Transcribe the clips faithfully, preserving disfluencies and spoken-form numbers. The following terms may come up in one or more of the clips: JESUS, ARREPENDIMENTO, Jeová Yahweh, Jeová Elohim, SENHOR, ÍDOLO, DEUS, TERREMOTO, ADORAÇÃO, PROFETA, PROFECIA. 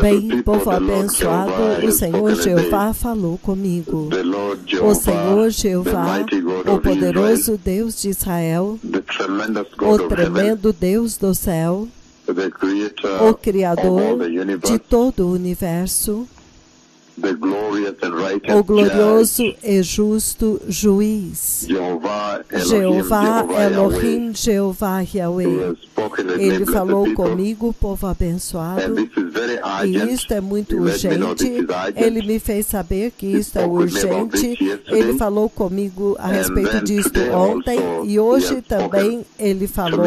Bem, povo abençoado, o Senhor Jeová falou comigo. O Senhor Jeová, o poderoso Deus de Israel, o tremendo Deus do céu, o Criador de todo o universo, o glorioso e justo juiz, Jeová Elohim, Jeová Yahweh. Ele falou comigo, povo abençoado, e isto é muito urgente. Ele me fez saber que isto é urgente. Ele falou comigo a respeito disto ontem, e hoje também ele falou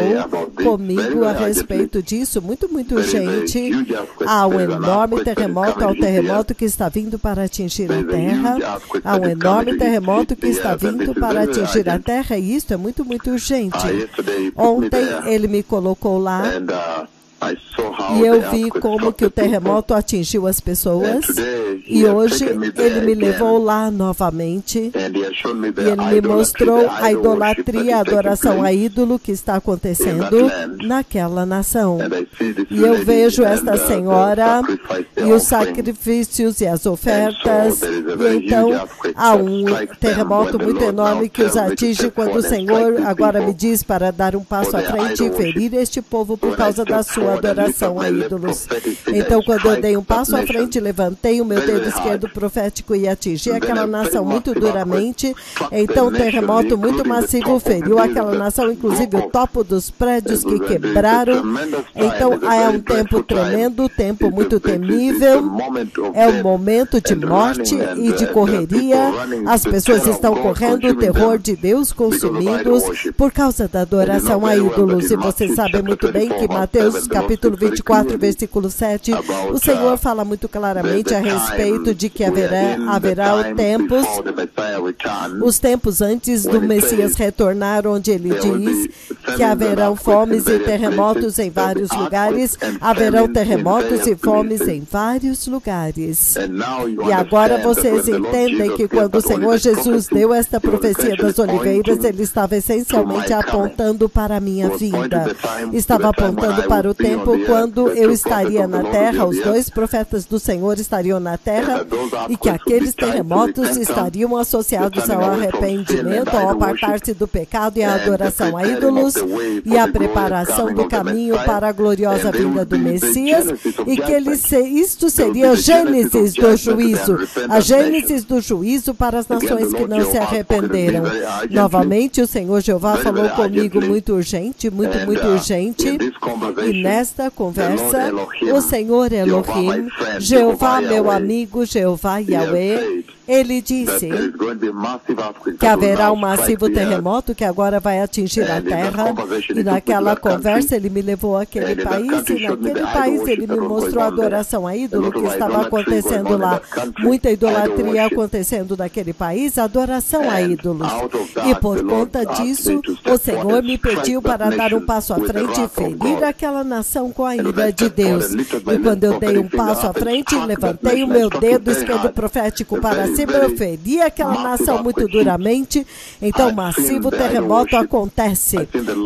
comigo a respeito disso. Muito, muito urgente. Há um enorme terremoto, há um terremoto que está vindo vindo para atingir a terra, há um enorme terremoto que está vindo para atingir a terra, e isto é muito, muito urgente. Ontem ele me colocou lá, e eu vi como que o terremoto atingiu as pessoas, e hoje ele me levou lá novamente, e ele me mostrou a idolatria, a adoração a ídolo que está acontecendo naquela nação. E eu vejo esta senhora e os sacrifícios e as ofertas, e então há um terremoto muito enorme que os atinge, quando o Senhor agora me diz para dar um passo à frente e ferir este povo por causa da sua adoração a ídolos. Então, quando eu dei um passo à frente, levantei o meu dedo esquerdo profético e atingi aquela nação muito duramente. Então, um terremoto muito massivo feriu aquela nação, inclusive o topo dos prédios que quebraram. Então, é um tempo tremendo, tempo muito temível. É um momento de morte e de correria. As pessoas estão correndo, o terror de Deus consumindo-os por causa da adoração a ídolos. E vocês sabem muito bem que Mateus capítulo vinte e quatro, versículo sete, o Senhor fala muito claramente a respeito de que haverá, haverá tempos, os tempos antes do Messias retornar, onde ele diz que haverão fomes e terremotos em vários lugares, haverão terremotos e fomes em vários lugares. E agora vocês entendem que quando o Senhor Jesus deu esta profecia das oliveiras, ele estava essencialmente apontando para a minha vida. Estava apontando para o tempo quando eu estaria na terra, os dois profetas do Senhor estariam na terra, e que aqueles terremotos estariam associados ao arrependimento, ao apartar-se do pecado e à adoração a ídolos, e à preparação do caminho para a gloriosa vinda do Messias, e que ele se, isto seria a gênesis do juízo, a gênesis do juízo para as nações que não se arrependeram. Novamente, o Senhor Jeová falou comigo muito urgente, muito, muito urgente, e nesta conversa, o Senhor Elohim, Jeová meu amigo, Jeová Yahweh, ele disse que haverá um massivo terremoto que agora vai atingir a terra. E naquela conversa ele me levou àquele país, e naquele país ele me mostrou a adoração a ídolo que estava acontecendo lá. Muita idolatria acontecendo naquele país, adoração a ídolos. E por conta disso, o Senhor me pediu para dar um passo à frente e ferir aquela nação com a ira de Deus. E quando eu dei um passo à frente, levantei o meu dedo esquerdo profético para cima, eu feri aquela nação muito duramente. Então, um massivo terremoto acontece.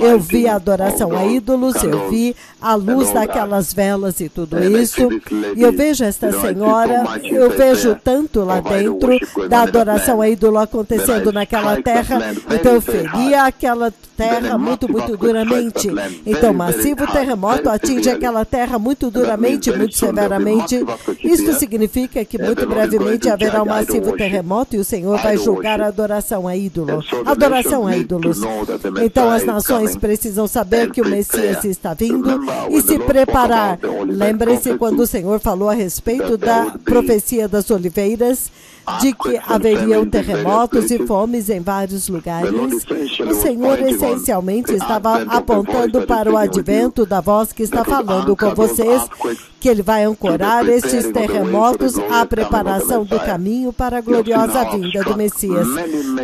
Eu vi a adoração a ídolos, eu vi a luz daquelas velas e tudo isso. E eu vejo esta senhora, eu vejo tanto lá dentro da adoração a ídolo acontecendo naquela terra. Então, eu feri aquela terra muito, muito duramente. Então, um massivo terremoto atinge aquela terra muito duramente, muito severamente. Isto significa que muito brevemente haverá uma massivo terremoto, e o Senhor vai julgar a adoração a ídolos. Adoração a ídolos. Então as nações precisam saber que o Messias está vindo e se preparar. Lembrem-se quando o Senhor falou a respeito da profecia das oliveiras, de que haveriam terremotos e fomes em vários lugares. O Senhor essencialmente estava apontando para o advento da voz que está falando com vocês, que ele vai ancorar estes terremotos à preparação do caminho para a gloriosa vinda do Messias.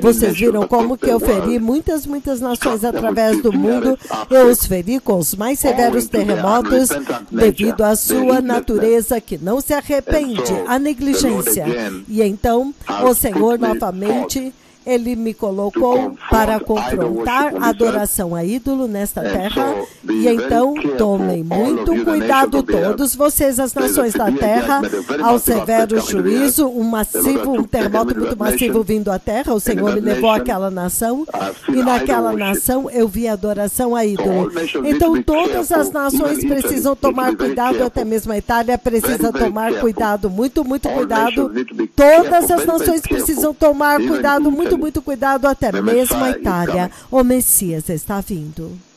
Vocês viram como que eu feri muitas, muitas nações através do mundo. Eu os feri com os mais severos terremotos devido à sua natureza que não se arrepende, à negligência. E então, o Senhor novamente Ele me colocou para confrontar a adoração a ídolo nesta terra. E então, tomem muito cuidado todos vocês, as nações da terra, ao severo juízo, um massivo, um terremoto muito massivo vindo à terra. O Senhor me levou àquela nação, e naquela nação eu vi a adoração a ídolo. Então, todas as nações precisam tomar cuidado, até mesmo a Itália precisa tomar cuidado, muito, muito cuidado. Todas as nações precisam tomar cuidado, muito, muito cuidado, até mesmo a Itália. O Messias está vindo.